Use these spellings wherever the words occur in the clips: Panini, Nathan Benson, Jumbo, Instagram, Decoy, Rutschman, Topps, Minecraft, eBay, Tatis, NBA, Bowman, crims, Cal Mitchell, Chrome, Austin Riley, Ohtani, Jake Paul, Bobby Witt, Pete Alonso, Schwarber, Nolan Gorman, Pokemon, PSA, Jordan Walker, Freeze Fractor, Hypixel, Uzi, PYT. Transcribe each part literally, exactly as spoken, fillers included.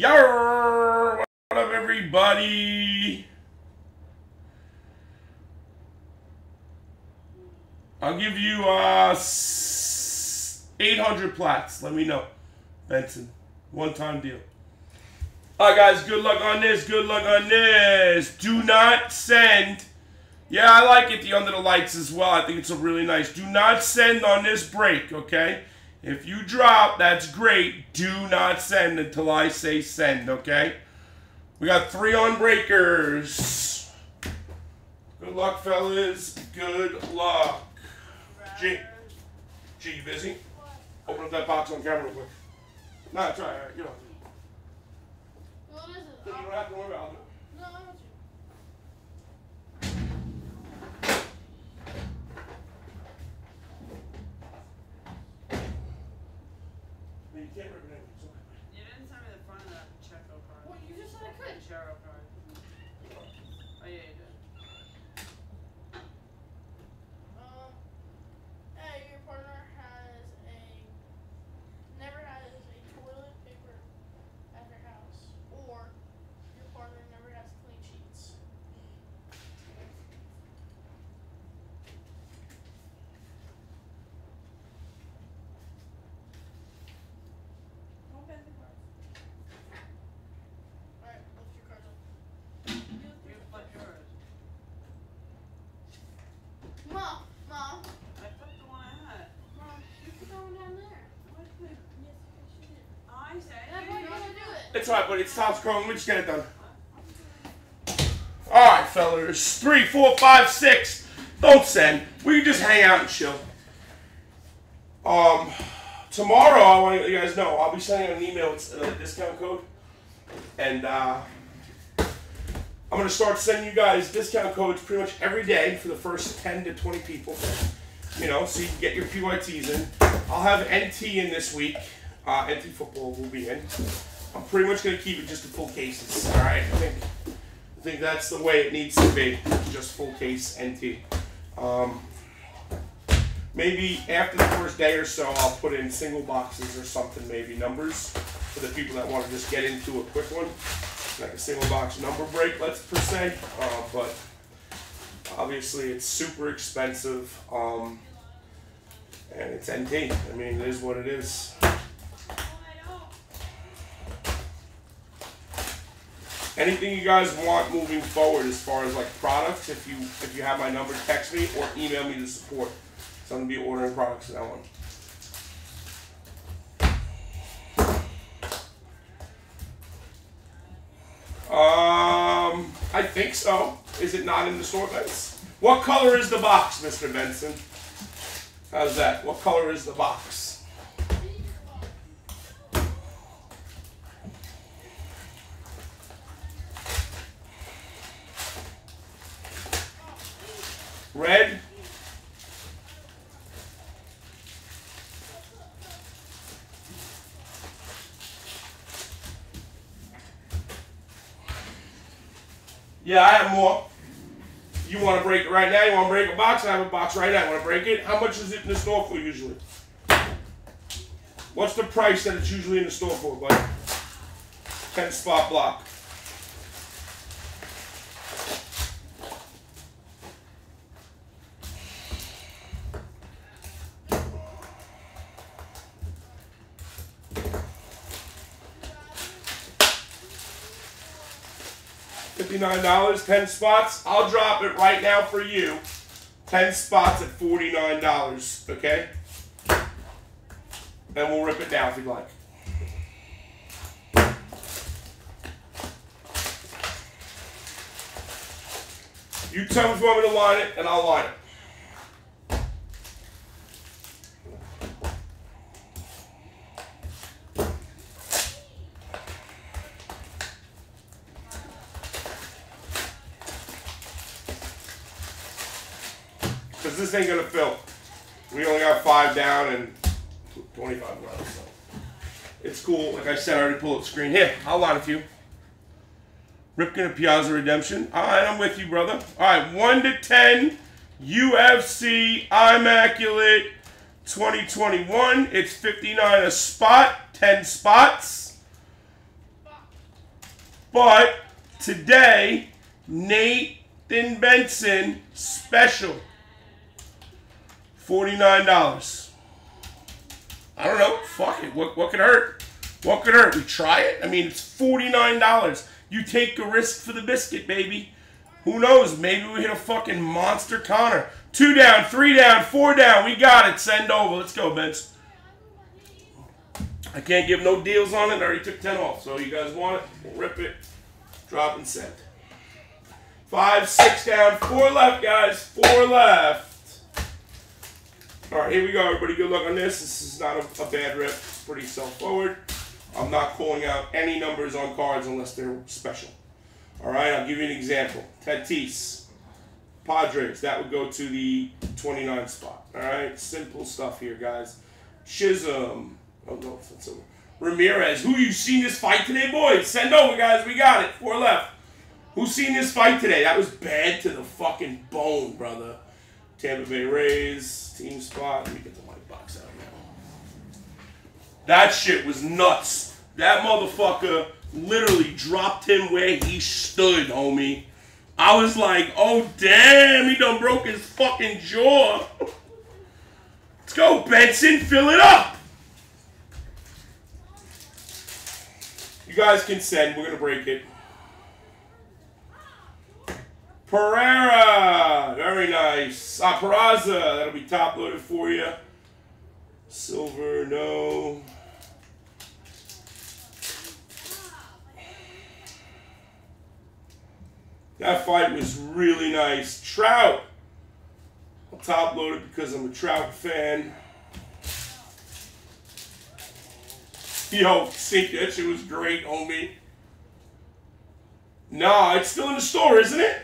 Yarr! What up, everybody? I'll give you uh, eight hundred plats. Let me know, Benson. One-time deal. All right, guys. Good luck on this. Good luck on this. Do not send. Yeah, I like it, the under the lights as well. I think it's a really nice. Do not send on this break, okay? If you drop, that's great. Do not send until I say send, okay? We got three on breakers. Good luck, fellas. Good luck. G. G, you busy? Open up that box on camera real quick. No, it's all right. All right, get on. What is it? You don't have to worry about it. No, I don't. You can't rip it in. You didn't send me the front of that Checo card. Well, you just said I could. The Checo card. Oh, yeah, you did. Um, hey, your partner has a, never has a toilet paper at their house, or your partner never has clean sheets. It's all right, but it's Topps Chrome. We just get it done. All right, fellas. Three, four, five, six. Don't send. We can just hang out and chill. Um, tomorrow, I want to let you guys know, I'll be sending an email with a discount code. And uh, I'm going to start sending you guys discount codes pretty much every day for the first ten to twenty people. You know, so you can get your P Y Ts in. I'll have N T in this week. Uh, N T football will be in. I'm pretty much going to keep it just to full cases, all right? I think I think that's the way it needs to be, just full case N T. Um, maybe after the first day or so, I'll put in single boxes or something, maybe numbers, for the people that want to just get into a quick one, like a single box number break, let's per se. Uh, but obviously, it's super expensive, um, and it's N T. I mean, it is what it is. Anything you guys want moving forward as far as like products, if you if you have my number, text me or email me to support. So I'm gonna be ordering products in that one. Um, I think so. Is it not in the store, guys? What color is the box, Mister Benson? How's that? What color is the box? Red? Yeah, I have more. You want to break it right now? You want to break a box? I have a box right now. You want to break it? How much is it in the store for usually? What's the price that it's usually in the store for, buddy? ten spot block. fifty-nine dollars, ten spots. I'll drop it right now for you. ten spots at forty-nine dollars, okay? And we'll rip it down if you'd like. You tell me if you want me to line it, and I'll line it. This ain't gonna fill. We only got five down and twenty-five left, so it's cool. Like I said, I already pulled up the screen. Here, I'll line a few. Ripken and Piazza Redemption. All right, I'm with you, brother. All right, one to ten. U F C Immaculate twenty twenty-one. It's fifty-nine a spot, ten spots. But today, Nathan Benson special, forty-nine dollars. I don't know. Fuck it. What, what could hurt? What could hurt? We try it? I mean, it's forty-nine dollars. You take a risk for the biscuit, baby. Who knows? Maybe we hit a fucking monster Connor. Two down, three down, four down. We got it. Send over. Let's go, Benz. I can't give no deals on it. I already took ten off. So you guys want it? We'll rip it. Drop and send. Five, six down, four left, guys. Four left. All right, here we go, everybody. Good luck on this. This is not a, a bad rip. It's pretty self-forward. I'm not calling out any numbers on cards unless they're special. All right, I'll give you an example. Tatis, Padres, that would go to the twenty-nine spot. All right, simple stuff here, guys. Chisholm, oh no, that's over. Ramirez, who you seen this fight today, boys? Send over, guys, we got it, four left. Who seen this fight today? That was bad to the fucking bone, brother. Tampa Bay Rays, team spot. Let me get the white box out now. That shit was nuts. That motherfucker literally dropped him where he stood, homie. I was like, oh, damn, he done broke his fucking jaw. Let's go, Benson, fill it up. You guys can send. We're going to break it. Pereira, very nice. Ah, Peraza, that'll be top-loaded for you. Silver, no. That fight was really nice. Trout. I'll top load it because I'm a Trout fan. Yo, see, that shit was great, homie. Nah, it's still in the store, isn't it?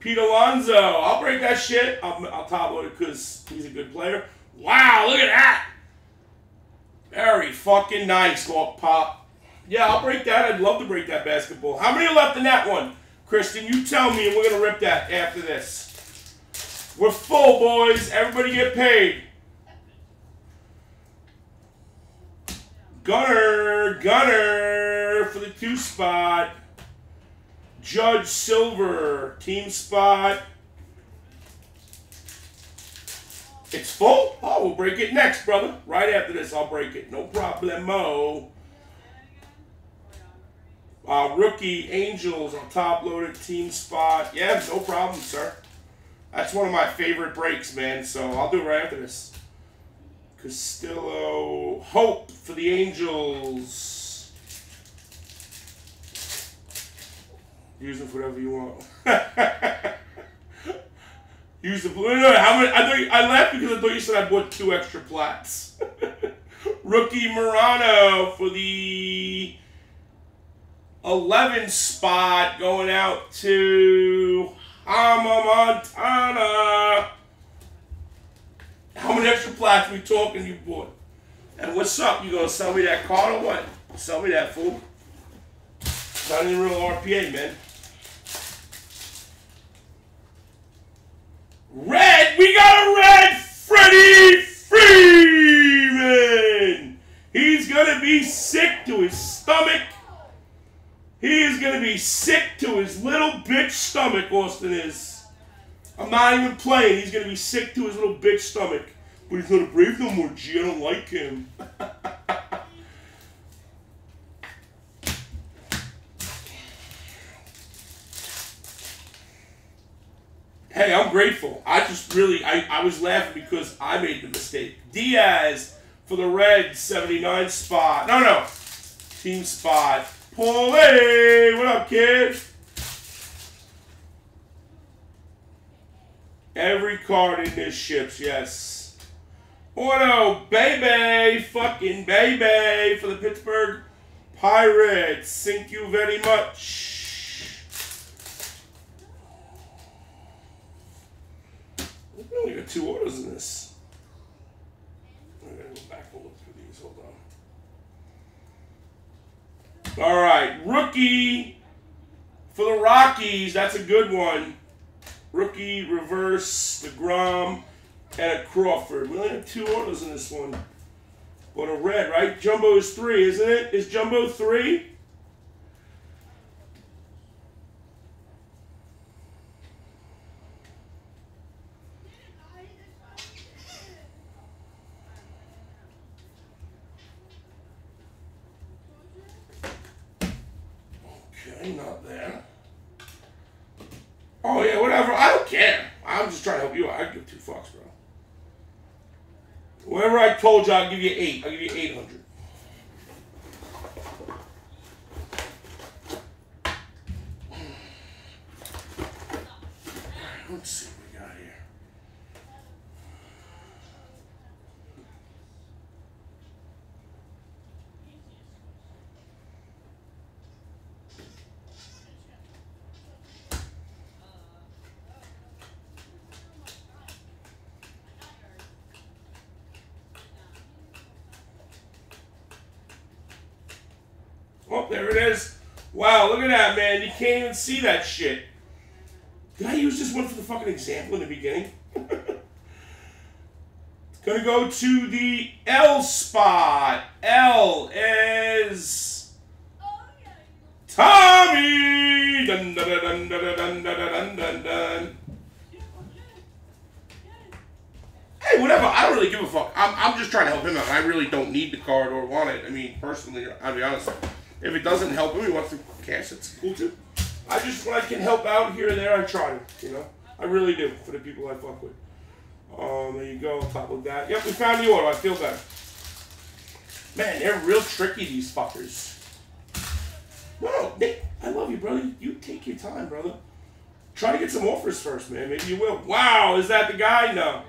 Pete Alonso. I'll break that shit. I'll, I'll top load it because he's a good player. Wow, look at that. Very fucking nice, Walk Pop. Yeah, I'll break that. I'd love to break that basketball. How many are left in that one? Kristen, you tell me, and we're going to rip that after this. We're full, boys. Everybody get paid. Gunner, Gunner for the two spot. Judge Silver, team spot. It's full? Oh, we'll break it next, brother. Right after this, I'll break it. No problemo. Uh, rookie, Angels on top-loaded, team spot. Yeah, no problem, sir. That's one of my favorite breaks, man, so I'll do it right after this. Castillo, Hope for the Angels. Use them for whatever you want. Use the blue. No, no, how many, I, thought you, I laughed because I thought you said I bought two extra plats. Rookie Murano for the eleven spot going out to Hama Montana. How many extra plats we talking you bought? And what's up? You gonna sell me that card or what? Sell me that, fool. Not even real R P A, man. Red! We got a red! Freddie Freeman! He's gonna be sick to his stomach. He is going to be sick to his little bitch stomach, Austin is. I'm not even playing. He's going to be sick to his little bitch stomach. But he's not a Brave no more, G. I don't like him. Hey, I'm grateful. I just really, I, I was laughing because I made the mistake. Diaz for the red, seventy-nine spot. No, no. Team spot. Paulie, what up, kid? Every card in this ships, yes. Auto, baby, fucking baby for the Pittsburgh Pirates. Thank you very much. We only got two autos in this. I'm gonna go back and look through these. Hold on. All right, rookie for the Rockies. That's a good one. Rookie, reverse, DeGrom, and a Crawford. We only have two autos in this one. But a red, right? Jumbo is three, isn't it? Is Jumbo three? Okay, not there. Oh yeah, whatever. I don't care. I'm just trying to help you out. I give two fucks, bro. Whatever I told you, I'll give you eight. I'll give you eight hundred. Let's see what we got here. Oh, there it is. Wow, look at that, man. You can't even see that shit. Did I use this one for the fucking example in the beginning? It's gonna go to the L spot. L is Tommy. Dun dun dun dun dun dun dun dun dun. Hey, whatever. I don't really give a fuck. I'm I'm just trying to help him out. I really don't need the card or want it. I mean, personally, I'll be honest. If it doesn't help him, he wants to cash. It's cool too. I just, when I can help out here and there, I try, you know? I really do, for the people I fuck with. Um, there you go, on top of that. Yep, we found the order, I feel better. Man, they're real tricky, these fuckers. No, Nick, I love you, brother. You take your time, brother. Try to get some offers first, man. Maybe you will. Wow, is that the guy? No.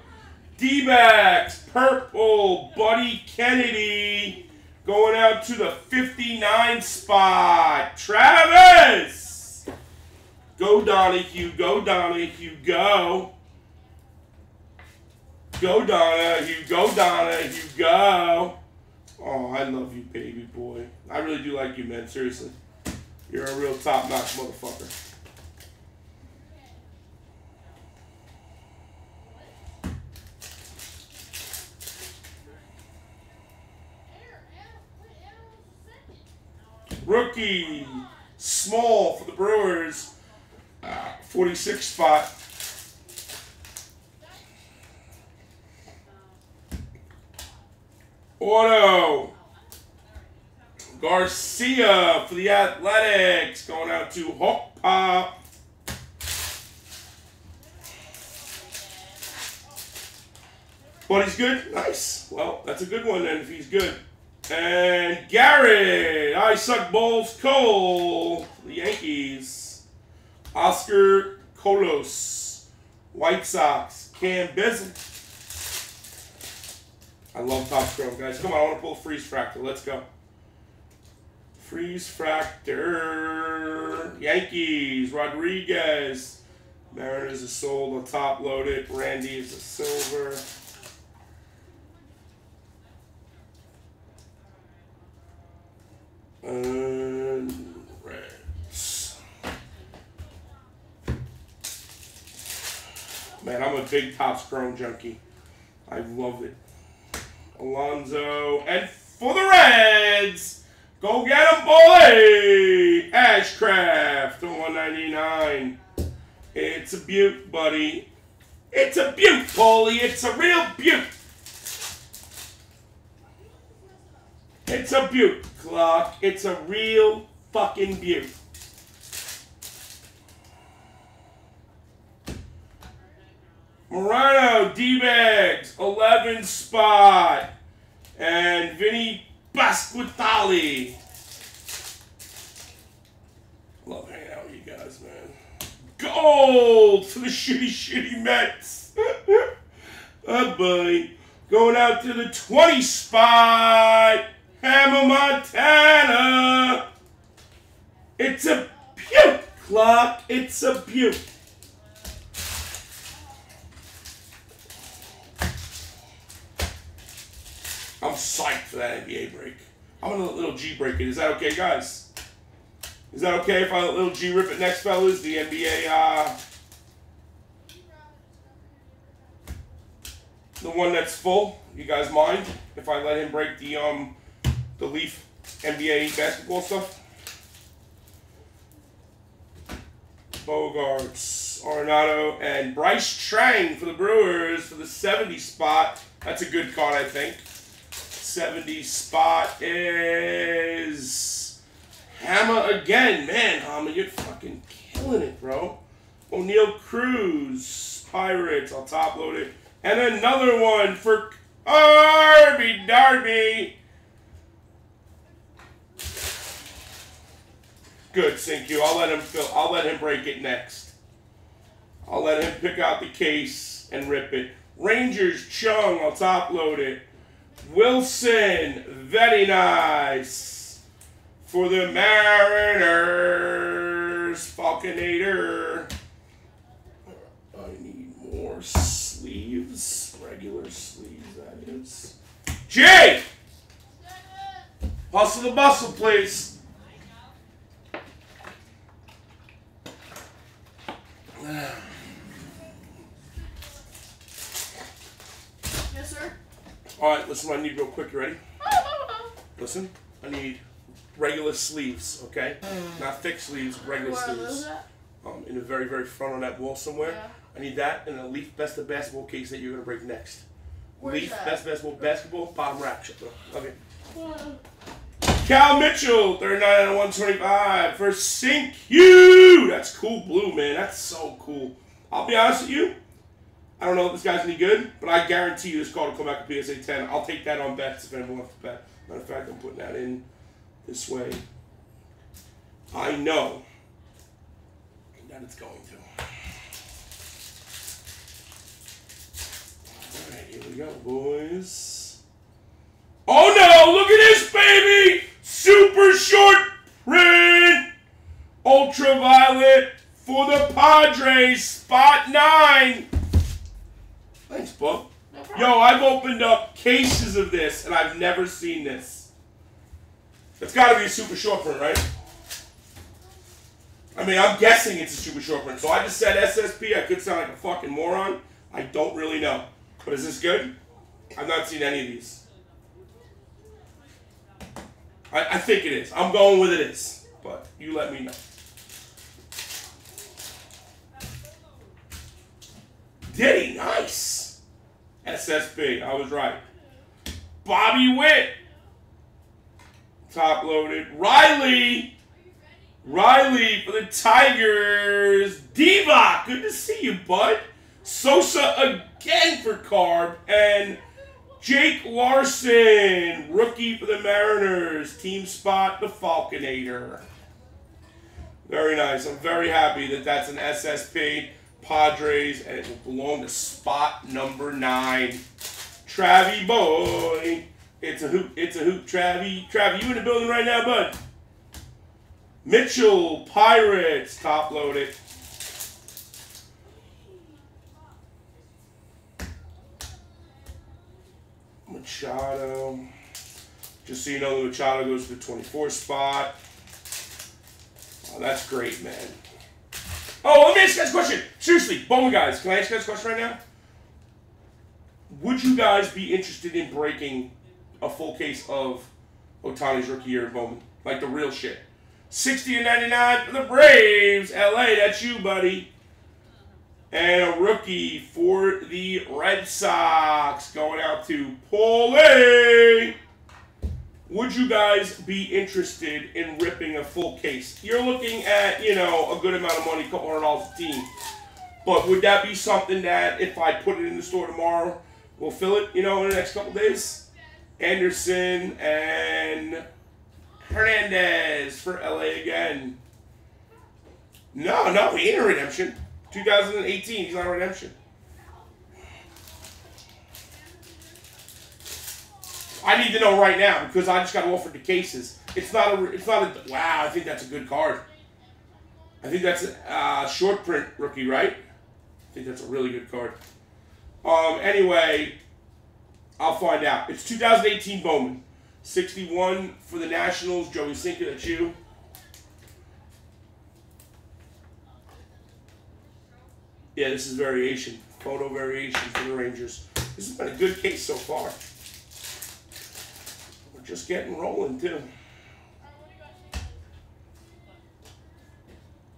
D-backs, purple, Buddy Kennedy. Going out to the fifty-nine spot. Travis! Go Donahue, go Donahue, go. Go Donahue, go Donahue, go. Oh, I love you, baby boy. I really do like you, man, seriously. You're a real top-notch motherfucker. Rookie, small for the Brewers. Uh, forty-six spot. Auto. Garcia for the Athletics. Going out to Hawk Pop. But he's good. Nice. Well, that's a good one then if he's good. And Garrett. I suck balls. Cole. The Yankees. Oscar Colos, White Sox, Cam Bizzle. I love Topps Chrome, guys. Come on, I want to pull a Freeze Fractor. Let's go. Freeze Fractor. Yankees, Rodriguez. Mariners is sold on top loaded. Randy is a silver. And... man, I'm a big Topps Chrome junkie. I love it. Alonzo. And for the Reds, go get him, boy! Ashcraft on one ninety-nine. It's a beaut, buddy. It's a beaut, Paulie. It's a real beaut. It's a beaut, Clock. It's a real fucking beaut. Morano, D-bags, eleven spot. And Vinny Pasquitali. Love hanging out with you guys, man. Gold to the shitty, shitty Mets. Oh, buddy. Going out to the twenty spot. Hammer Montana. It's a beaut, Clock. It's a beaut. I'm psyched for that N B A break. I'm going to let Little G break it. Is that okay, guys? Is that okay if I let Little G rip it next, fellas? The N B A, uh... the one that's full. You guys mind if I let him break the, um, the Leaf N B A basketball stuff? Bogarts, Arenado, and Bryce Trang for the Brewers for the seventy spot. That's a good card, I think. seventy spot is Hammer again. Man, Hama, you're fucking killing it, bro. O'Neal Cruz, Pirates. I'll top load it. And another one for Arby Darby. Good, Sincu. I'll let him fill. I'll let him break it next. I'll let him pick out the case and rip it. Rangers, Chung. I'll top load it. Wilson, very nice. For the Mariners, Falconator. I need more sleeves. Regular sleeves, that is. Jay! Hustle the bustle, please. Yes, sir. All right, listen, I need real quick. You ready? Listen, I need regular sleeves, okay? Not thick sleeves, regular Where sleeves. Um, in the very, very front on that wall somewhere. Yeah. I need that and a Leaf Best of Basketball case that you're going to break next. Where's Leaf that? Best Basketball, basketball, bottom rack. Okay. Cal Mitchell, thirty-nine out of one twenty-five for Sincu. That's cool blue, man. That's so cool. I'll be honest with you. I don't know if this guy's any good, but I guarantee you this card will come back with P S A ten. I'll take that on bets if anyone wants to bet. Matter of fact, I'm putting that in this way. I know that it's going to. All right, here we go, boys. Oh, no! Look at this, baby! Super short print! Ultraviolet for the Padres. Spot nine. Thanks, Bob. No problem. Yo, I've opened up cases of this, and I've never seen this. It's got to be a super short print, right? I mean, I'm guessing it's a super short print. So I just said S S P. I could sound like a fucking moron. I don't really know. But is this good? I've not seen any of these. I, I think it is. I'm going with it is. But you let me know. Diddy, nice. S S P, I was right. Bobby Witt. Top loaded. Riley. Riley for the Tigers. Divock, good to see you, bud. Sosa again for Carb. And Jake Larson, rookie for the Mariners. Team spot, the Falconator. Very nice. I'm very happy that that's an S S P. Padres, and it will belong to spot number nine. Travie boy. It's a hoop. It's a hoop, Travie. Travie, you in the building right now, bud? Mitchell, Pirates, top loaded. Machado. Just so you know, Machado goes to the twenty-fourth spot. Oh, that's great, man. Oh, let me ask you guys a question. Seriously, Bowman guys, can I ask you guys a question right now? Would you guys be interested in breaking a full case of Ohtani's rookie year in Bowman? Like the real shit. sixty and ninety-nine for the Braves. L A, that's you, buddy. And a rookie for the Red Sox going out to Paulie. Would you guys be interested in ripping a full case? You're looking at, you know, a good amount of money, a couple hundred dollars a team. But would that be something that if I put it in the store tomorrow, we'll fill it, you know, in the next couple days? Anderson and Hernandez for L A again. No, no, he ain't a redemption. two thousand eighteen, he's not a redemption. I need to know right now because I just got offered the cases. It's not a. It's not a. Wow, I think that's a good card. I think that's a uh, short print rookie, right? I think that's a really good card. Um. Anyway, I'll find out. It's two thousand eighteen Bowman, sixty-one for the Nationals. Joey Cinco, that's you. Yeah, this is variation, photo variation for the Rangers. This has been a good case so far. Just getting rolling, too.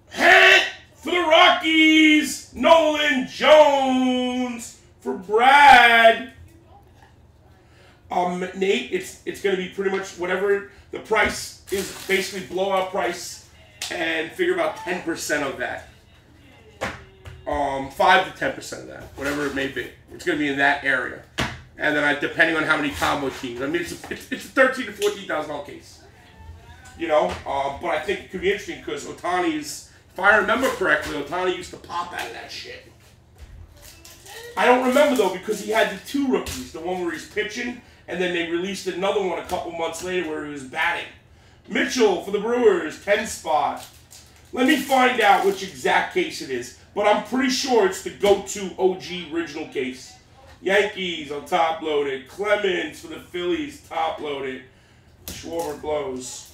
Hat for the Rockies. Nolan Jones for Brad. Um, Nate, it's it's going to be pretty much whatever the price is, basically blowout price and figure about ten percent of that. Um, five to ten percent of that, whatever it may be. It's going to be in that area. And then I, depending on how many combo teams. I mean, it's a, it's, it's a thirteen thousand to fourteen thousand dollar case. You know, uh, but I think it could be interesting because Otani's, if I remember correctly, Otani used to pop out of that shit. I don't remember, though, because he had the two rookies, the one where he's pitching, and then they released another one a couple months later where he was batting. Mitchell for the Brewers, ten spot. Let me find out which exact case it is, but I'm pretty sure it's the go-to O G original case. Yankees on top loaded. Clemens for the Phillies, top loaded. Schwarber blows.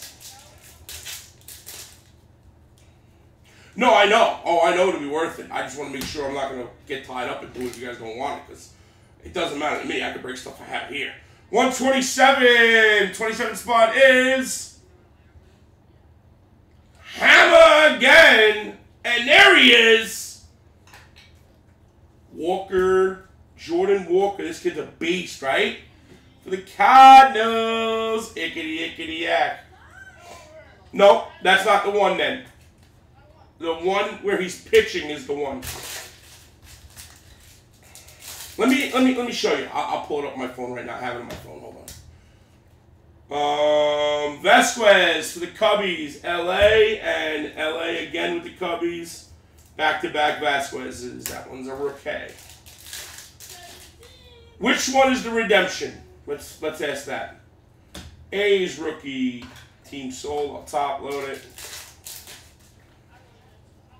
No, I know. Oh, I know it'll be worth it. I just want to make sure I'm not going to get tied up and do it if you guys don't want it, because it doesn't matter to me. I can break stuff I have here. one twenty-seven. twenty-seven spot is Hammer again. And there he is. Walker. Jordan Walker. This kid's a beast, right? For the Cardinals. Ickety, ickety, yak. Nope, that's not the one then. The one where he's pitching is the one. Let me let me let me show you. I'll, I'll pull it up on my phone right now. I have it on my phone. Hold on. Um, Vasquez for the Cubbies, L A and L A again with the Cubbies. Back to back Vasquez's. That one's a rookie. Which one is the redemption? Let's let's ask that. A's rookie, Team Soul. I'll top load it.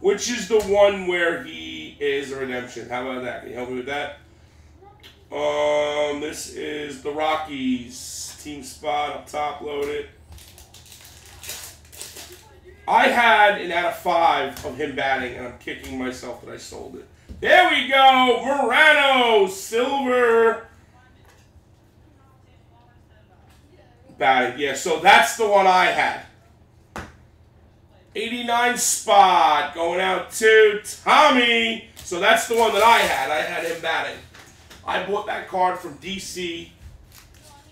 Which is the one where he is a redemption. How about that? Can you help me with that? Um, this is the Rockies. Team spot up top loaded. I had an out of five of him batting, and I'm kicking myself that I sold it. There we go. Morano, silver. Batting. Yeah, so that's the one I had. eighty-nine spot going out to Tommy. So that's the one that I had. I had him batting. I bought that card from D C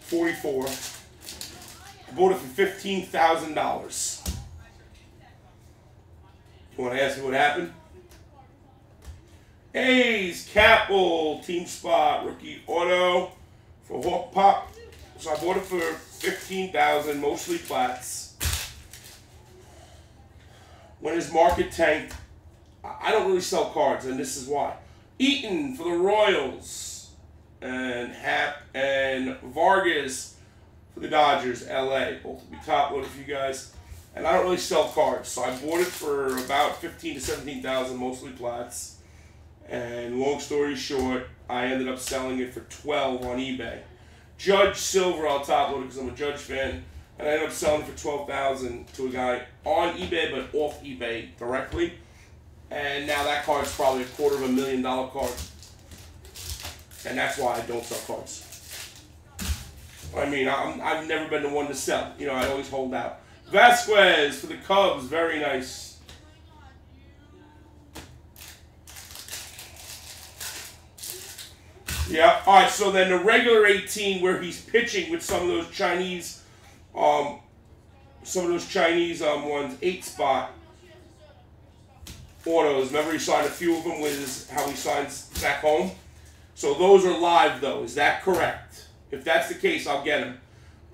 forty-four. I bought it for fifteen thousand dollars. You want to ask me what happened? A's, Capel, team spot, rookie auto for Hawk Pop. So I bought it for fifteen thousand dollars, mostly flats. When his market tanked, I don't really sell cards, and this is why. Eaton for the Royals, and Hap and Vargas for the Dodgers, L A. Both will be top loaded for you guys. And I don't really sell cards, so I bought it for about fifteen to seventeen thousand, mostly plats. And long story short, I ended up selling it for twelve on eBay. Judge Silver, I'll top load it because I'm a Judge fan. And I ended up selling for twelve thousand dollars to a guy on eBay, but off eBay directly. And now that card's probably a quarter of a million dollar card. And that's why I don't sell cards. I mean, I'm, I've never been the one to sell. You know, I always hold out. Vasquez for the Cubs. Very nice. Yeah. All right, so then the regular eighteen where he's pitching with some of those Chinese... Um, some of those Chinese um, ones, eight spot autos. Remember he signed a few of them with his, how he signs back home? So those are live, though. Is that correct? If that's the case, I'll get him.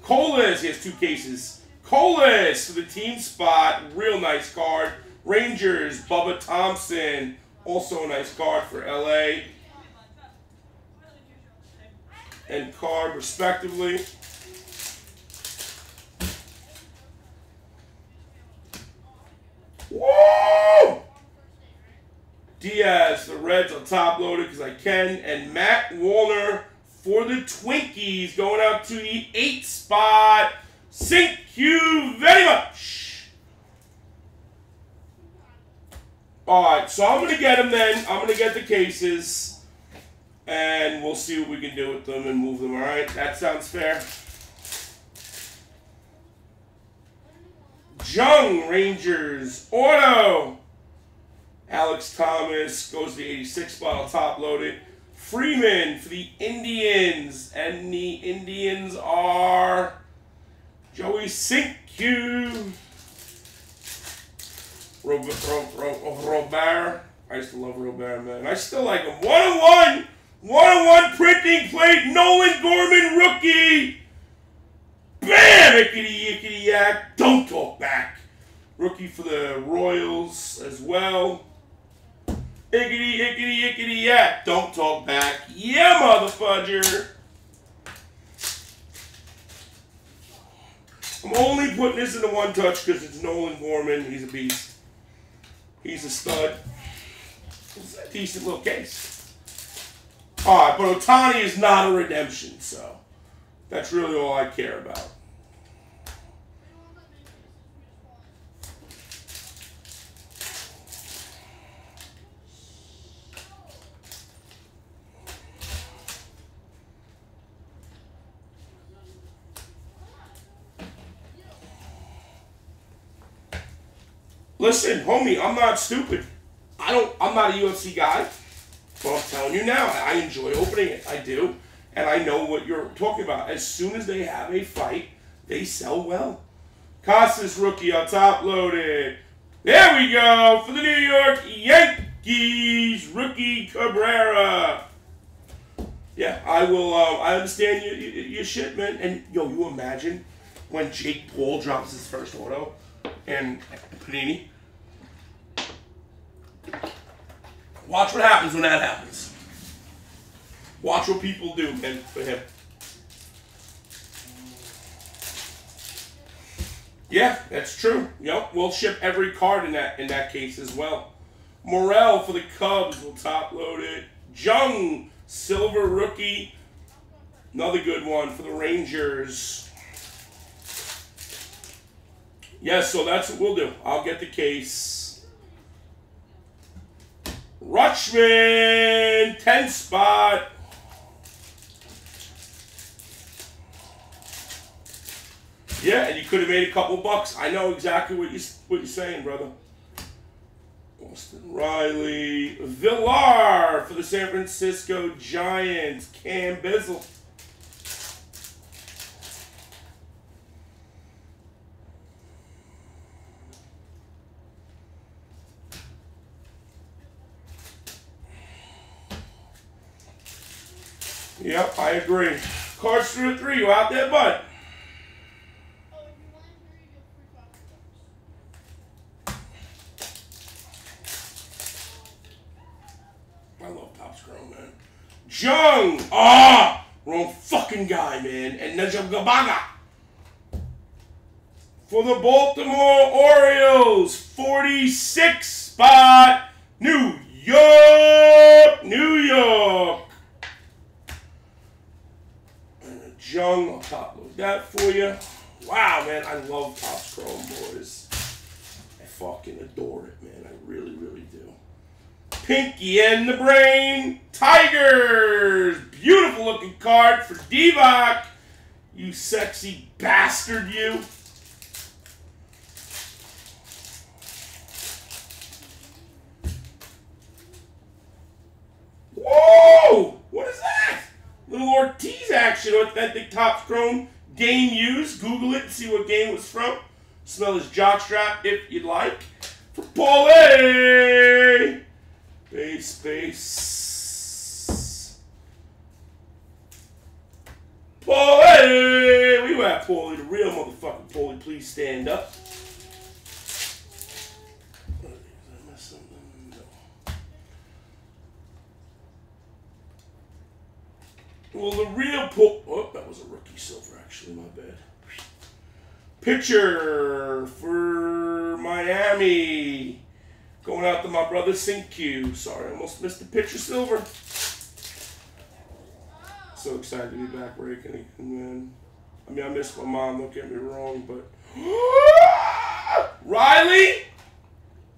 Colas, he has two cases. Colas for the team spot. Real nice card. Rangers, Bubba Thompson. Also a nice card for L A. And card, respectively. Woo! Diaz, the Reds on top loaded because I can. And Matt Warner for the Twinkies going out to the eight spot. Thank you very much. Alright, so I'm going to get them then. I'm going to get the cases. And we'll see what we can do with them and move them. Alright, that sounds fair. Jung, Rangers, auto. Alex Thomas goes to the eighty-six spot, top loaded. Freeman for the Indians, and the Indians are Joey Cinque. Rob, Rob, Rob, Robert. I used to love Robert, man. I still like him. one oh one! one oh one printing plate, Nolan Gorman rookie! Bam! Ickety, ickety, yak. Don't talk back. Rookie for the Royals as well. Ickety, ickety, ickety, yak. Don't talk back. Yeah, motherfudger! I'm only putting this into one touch because it's Nolan Gorman. He's a beast. He's a stud. It's a decent little case. All right, but Ohtani is not a redemption, so that's really all I care about. Listen, homie, I'm not stupid. I don't, I'm not a U F C guy, but I'm telling you now, I enjoy opening it. I do, and I know what you're talking about. As soon as they have a fight, they sell well. Costas rookie on top loaded. There we go for the New York Yankees rookie Cabrera. Yeah, I will. Uh, I understand your, your, your shit, man. And yo, you imagine when Jake Paul drops his first auto and Panini. Watch what happens when that happens. Watch what people do, man, for him. Yeah, that's true. Yep, we'll ship every card in that in that case as well. Morel for the Cubs will top load it. Jung, silver rookie. Another good one for the Rangers. Yes, so that's what we'll do. I'll get the case. Rutschman, ten spot. Yeah, and you could have made a couple bucks. I know exactly what you what you're saying, brother. Austin Riley, Villar for the San Francisco Giants. Cam Bizzle. Yep, I agree. Cards through three, you out there, bud? I love Topps Chrome, man. Jung! Ah! Wrong fucking guy, man. And Najib Gabaga. For the Baltimore Orioles, forty-six spot, New York, New York. Jung, I'll top load that for you. Wow, man, I love Topps Chrome, boys. I fucking adore it, man. I really, really do. Pinky and the Brain. Tigers. Beautiful looking card for Divock. You sexy bastard, you. Whoa! What is that? Little Ortiz action, authentic Topps Chrome game used. Google it and see what game it was from. Smell his jockstrap if you'd like. For Paul A. Base, space. Paul A. We were at Paulie, the real motherfucking Paulie. Please stand up. Well, the real pull. Oh, that was a rookie silver, actually. My bad. Pitcher for Miami. Going out to my brother Sinq. Sorry, I almost missed the pitcher silver. So excited to be back breaking again, man. I mean, I missed my mom, don't get me wrong, but. Riley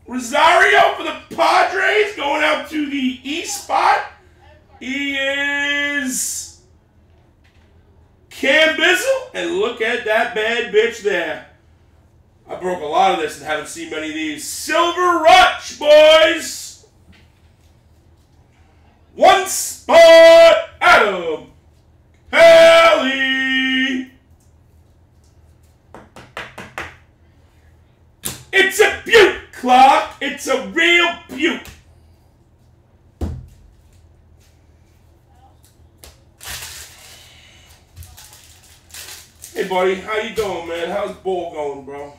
Rosario for the Padres. Going out to the E spot. He is Cam Bizzle, and look at that bad bitch there. I broke a lot of this and haven't seen many of these. Silver Rush, boys. One spot, Adam Haley. It's a beaut, Clark, it's a real beaut. Hey, buddy, how you doing, man? How's ball going, bro?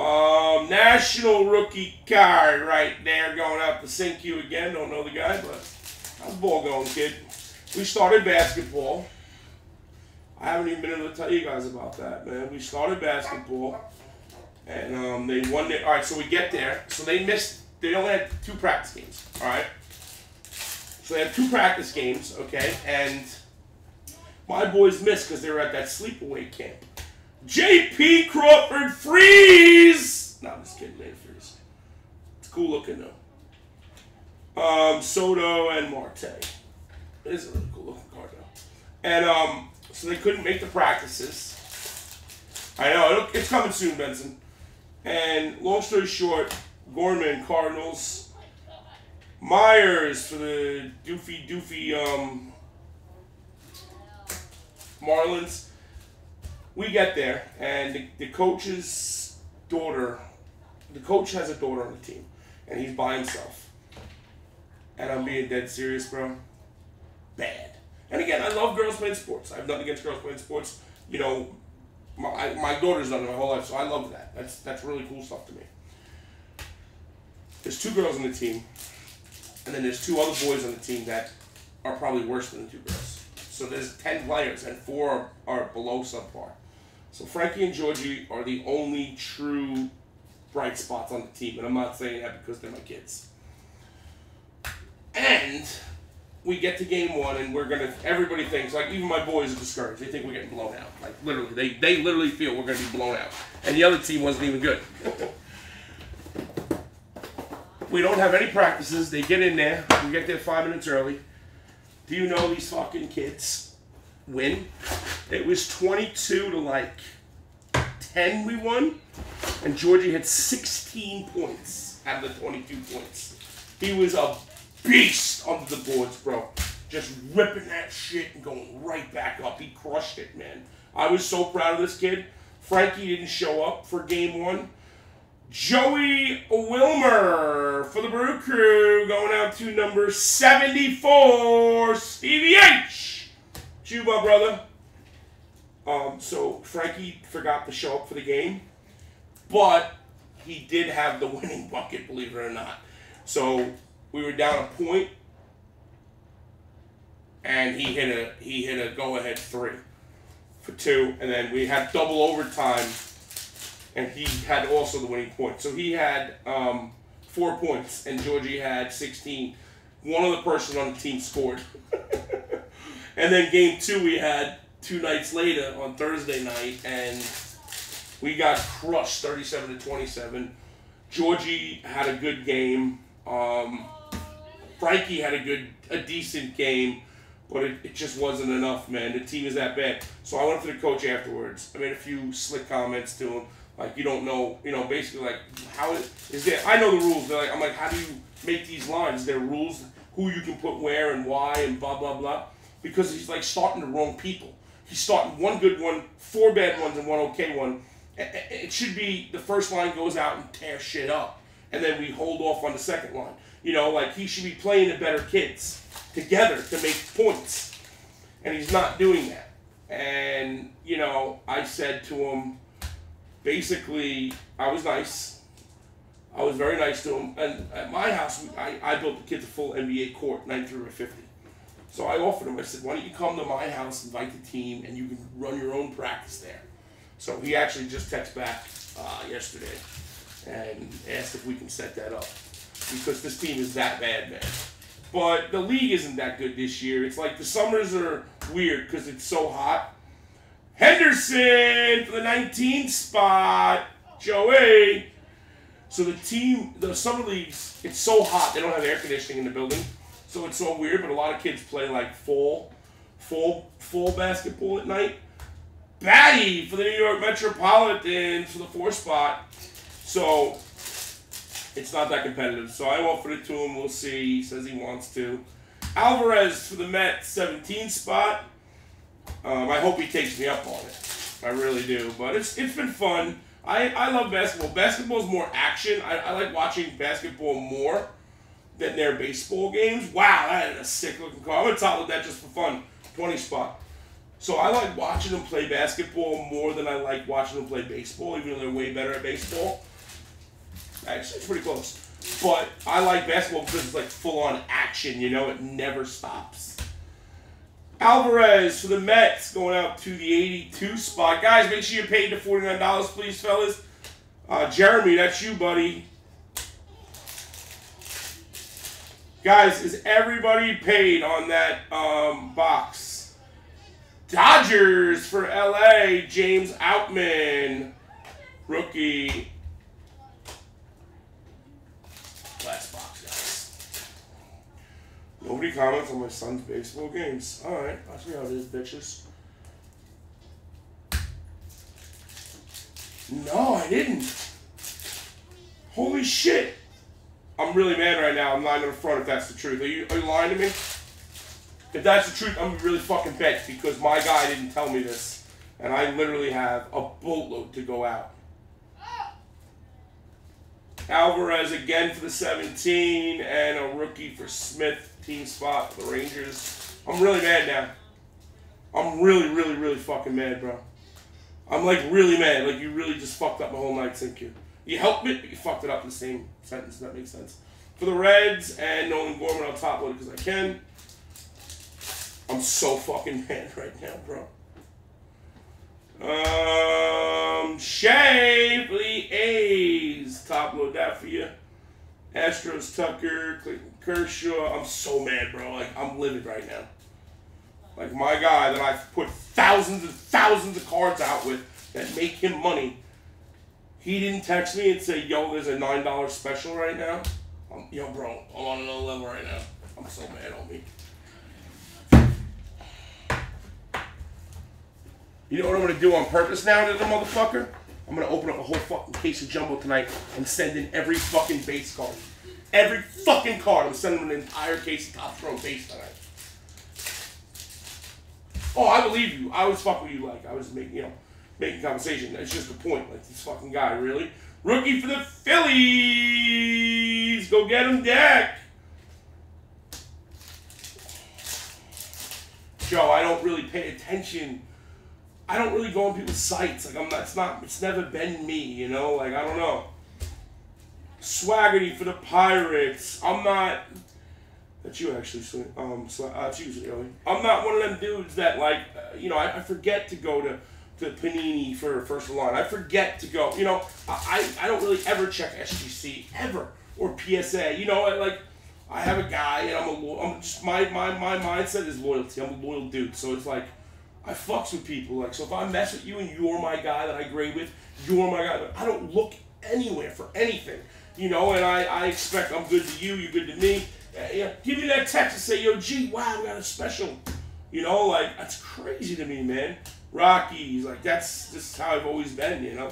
Um, national rookie card right there going out to sink you again. Don't know the guy, but how's ball going, kid? We started basketball. I haven't even been able to tell you guys about that, man. We started basketball, and um, they won it. All right, so we get there. So they missed. They only had two practice games, all right? So they had two practice games, okay? And my boys missed because they were at that sleepaway camp. J P Crawford Freeze! No, I'm just kidding, man. Freeze. It's cool looking, though. Um, Soto and Marte. It is a really cool looking card, though. And, um... so they couldn't make the practices. I know, it'll, it's coming soon, Benson. And long story short, Gorman, Cardinals. Myers for the doofy, doofy um, Marlins. We get there, and the, the coach's daughter, the coach has a daughter on the team, and he's by himself. And I'm being dead serious, bro. Bad. And again, I love girls playing sports. I have nothing against girls playing sports. You know, my, I, my daughter's done it my whole life, so I love that. That's that's really cool stuff to me. There's two girls on the team, and then there's two other boys on the team that are probably worse than the two girls. So there's ten players, and four are, are below subpar. So Frankie and Georgie are the only true bright spots on the team, and I'm not saying that because they're my kids. And we get to game one, and we're gonna. Everybody thinks, like even my boys are discouraged. They think we're getting blown out. Like literally, they they literally feel we're gonna be blown out. And the other team wasn't even good. We don't have any practices. They get in there. We get there five minutes early. Do you know these fucking kids win? It was twenty-two to like ten. We won, and Georgie had sixteen points out of the twenty-two points. He was a beast under the boards, bro. Just ripping that shit and going right back up. He crushed it, man. I was so proud of this kid. Frankie didn't show up for game one. Joey Wilmer for the Brew Crew going out to number seventy-four. Stevie H. You, my brother. Um, so Frankie forgot to show up for the game, but he did have the winning bucket, believe it or not. So we were down a point, and he hit a he hit a go-ahead three for two, and then we had double overtime, and he had also the winning point. So he had um, four points, and Georgie had sixteen. One other person on the team scored. And then game two we had two nights later on Thursday night, and we got crushed thirty-seven to twenty-seven. Georgie had a good game. Um... Frankie had a good, a decent game, but it, it just wasn't enough, man. The team is that bad. So I went for the coach afterwards. I made a few slick comments to him, like, you don't know, you know, basically, like, how is, is there, I know the rules. They're like, I'm like, how do you make these lines? Is there rules, who you can put where and why and blah, blah, blah? Because he's, like, starting the wrong people. He's starting one good one, four bad ones, and one okay one. It should be the first line goes out and tears shit up, and then we hold off on the second line. You know, like, he should be playing the better kids together to make points. And he's not doing that. And, you know, I said to him, basically, I was nice. I was very nice to him. And at my house, I, I built the kids a full N B A court, ninety-three by fifty. So I offered him, I said, why don't you come to my house, invite the team, and you can run your own practice there. So he actually just texted back uh, yesterday and asked if we can set that up, because this team is that bad, man. But the league isn't that good this year. It's like the summers are weird because it's so hot. Henderson for the nineteenth spot. Joey. So the team, the summer leagues, it's so hot. They don't have air conditioning in the building. So it's so weird, but a lot of kids play like full, full, full basketball at night. Batty for the New York Metropolitan for the fourth spot. So it's not that competitive. So I offered it to him. We'll see. He says he wants to. Alvarez for the Mets, seventeenth spot. Um, I hope he takes me up on it. I really do. But it's it's been fun. I, I love basketball. Basketball's more action. I, I like watching basketball more than their baseball games. Wow, that is a sick looking car. I'm going to toggle that just for fun. twenty spot. So I like watching them play basketball more than I like watching them play baseball, even though they're way better at baseball. Actually, it's pretty close. But I like basketball because it's like full-on action, you know? It never stops. Alvarez for the Mets going out to the eighty-two spot. Guys, make sure you paid the forty-nine dollars, please, fellas. Uh, Jeremy, that's you, buddy. Guys, is everybody paid on that um, box? Dodgers for L A, James Outman, rookie. Last box, guys. Nobody comments on my son's baseball games. All right, I'll see how it is, bitches. No, I didn't. Holy shit. I'm really mad right now. I'm lying in the front if that's the truth. Are you, are you lying to me? If that's the truth, I'm really fucking pissed because my guy didn't tell me this. And I literally have a boatload to go out. Alvarez again for the seventeen and a rookie for Smith, team spot for the Rangers. I'm really mad now. I'm really, really, really fucking mad, bro. I'm like really mad. Like you really just fucked up my whole night, thank you. You helped it, but you fucked it up in the same sentence. That makes sense. For the Reds and Nolan Gorman, I'll top load it because I can. I'm so fucking mad right now, bro. Um, Shea for the A's. Top load that for you. Astros Tucker, Clayton Kershaw. I'm so mad, bro. Like, I'm livid right now. Like, my guy that I've put thousands and thousands of cards out with that make him money. He didn't text me and say, yo, there's a nine dollar special right now. I'm, yo, bro, I'm on another level right now. I'm so mad, homie. You know what I'm going to do on purpose now to the motherfucker? I'm going to open up a whole fucking case of Jumbo tonight and send in every fucking base card. Every fucking card. I'm sending him an entire case of Topps Chrome base tonight. Oh, I believe you. I was fucking with you like. I was making, you know. Making conversation. That's just the point. Like, this fucking guy, really. Rookie for the Phillies. Go get him, Dak. Joe, I don't really pay attention. I don't really go on people's sites. Like, I'm not, it's not, it's never been me, you know? Like, I don't know. Swaggerty for the Pirates. I'm not, that's you actually, um, so, uh, it's usually early. I'm not one of them dudes that, like, uh, you know, I, I forget to go to, to Panini for First Line. I forget to go. You know, I, I don't really ever check S G C, ever, or P S A. You know, I, like, I have a guy, and I'm a I'm just, my, my, my mindset is loyalty. I'm a loyal dude, so it's like, I fucks with people. Like, so if I mess with you and you're my guy that I grade with, you're my guy, I don't look anywhere for anything. You know, and I, I expect I'm good to you, you're good to me. Yeah, yeah. Give me that text and say, yo, gee, wow, we got a special. You know, like, that's crazy to me, man. Rockies, like, that's just how I've always been, you know?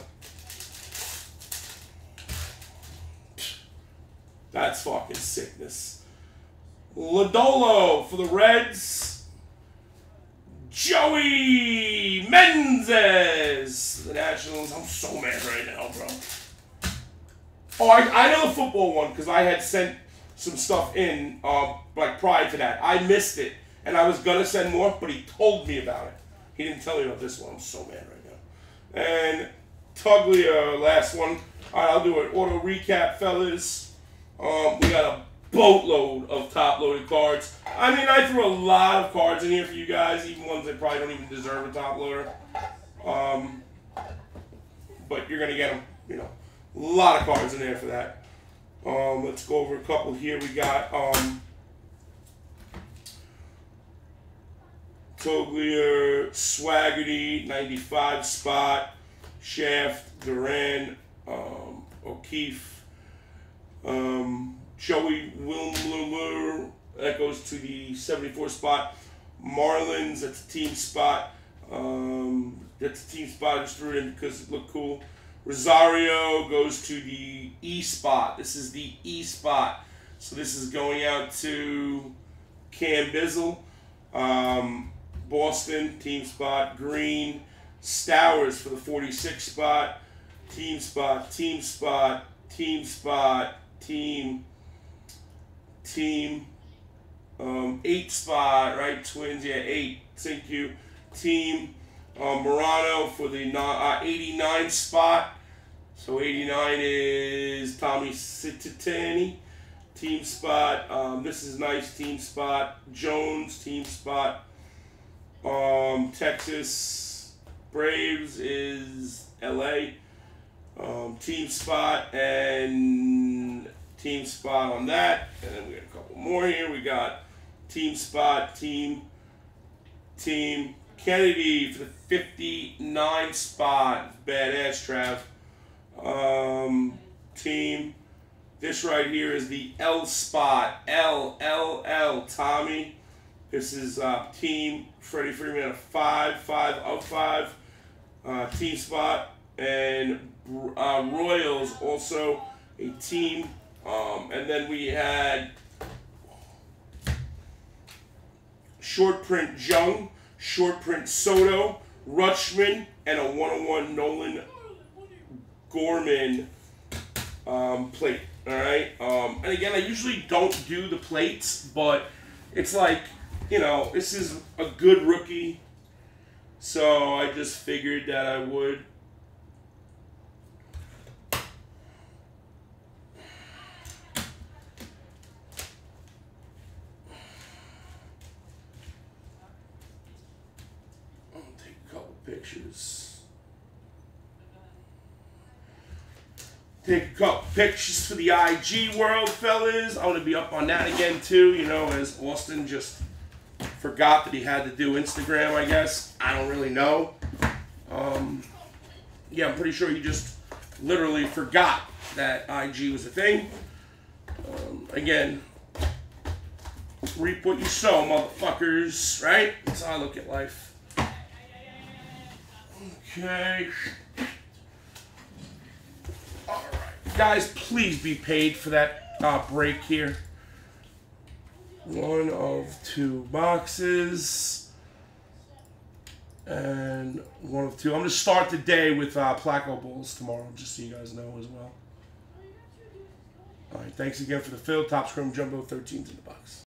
That's fucking sickness. Lodolo for the Reds. Joey Menzes, the Nationals. I'm so mad right now, bro. Oh, I, I know the football one, because I had sent some stuff in, uh, like, prior to that. I missed it, and I was going to send more, but he told me about it. He didn't tell me about this one. I'm so mad right now. And Tuglia, last one. All right, I'll do an auto recap, fellas. Um, we got a boatload of top-loaded cards. I mean, I threw a lot of cards in here for you guys, even ones that probably don't even deserve a top-loader. Um, but you're going to get them, you know. A lot of cards in there for that. Um, let's go over a couple here. We got... Um, Togler, Swaggerty, ninety-five spot, Shaft, Duran, um, O'Keefe, um, Joey Wilmler, that goes to the seventy-four spot, Marlins, that's a team spot, um, that's a team spot, I just threw it in because it looked cool, Rosario goes to the E spot, this is the E spot, so this is going out to Cam Bizzle, um, Boston, team spot, Green, Stowers for the forty-six spot. Team spot, team spot, team spot, team, team, um, eight spot, right? Twins, yeah, eight. Thank you. Team uh, Murano for the uh, eighty-nine spot. So eighty-nine is Tommy Cititani. Team spot. Um, this is nice. Team spot. Jones. Team spot. Um, Texas Braves is L A. Um, team spot and team spot on that. And then we got a couple more here. We got team spot. Team. Team Kennedy for the fifty-nine spot. Badass, Trav. Um, team, this right here is the L spot, L, L, L, Tommy. This is uh, team Freddie Freeman of five, five of five, uh, team spot, and uh, Royals also a team. Um, and then we had short print Jung, short print Soto, Rutschman, and a one oh one Nolan Gorman um, plate, all right? Um, and again, I usually don't do the plates, but it's like, you know, this is a good rookie, so I just figured that I would. I'll take a couple pictures. Take a couple pictures for the I G world, fellas. I'm going to be up on that again, too, you know, as Austin just forgot that he had to do Instagram, I guess. I don't really know. Um, yeah, I'm pretty sure he just literally forgot that I G was a thing. Um, again, reap what you sow, motherfuckers, right? That's how I look at life. Okay. Guys, please be paid for that uh, break here. One of two boxes. And one of two. I'm going to start the day with uh, Placo Bulls tomorrow, just so you guys know as well. All right, thanks again for the fill. Topps Chrome Jumbo, thirteen's in the box.